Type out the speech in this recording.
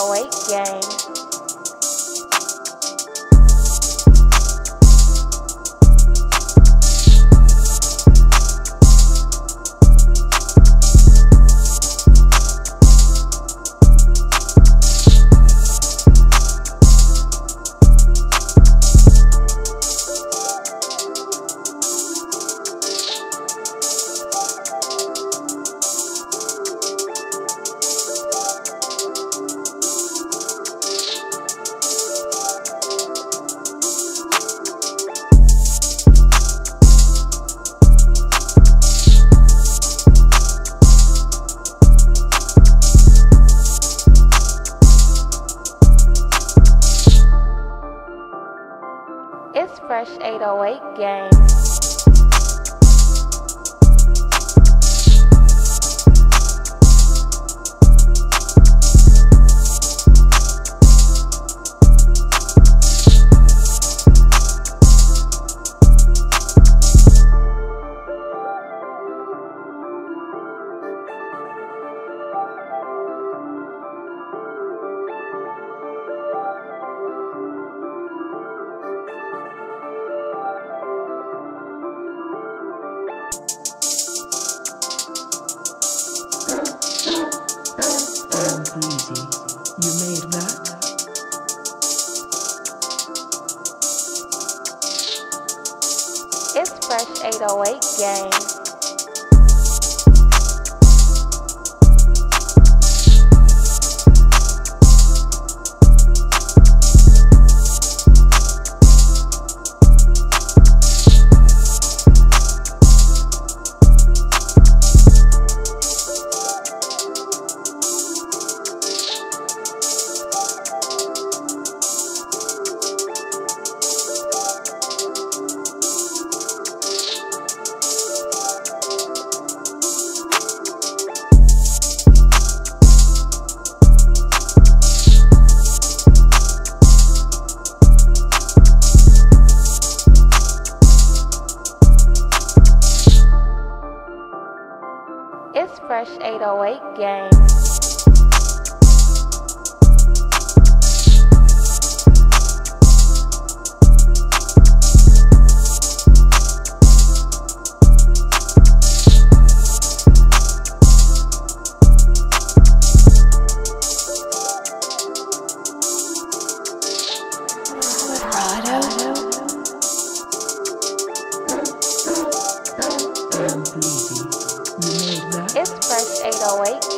8 giây. It's Fresh 808 game. Easy. You made that. It's Fresh 808 game. It's Fresh 808 game. It's Fresh 808.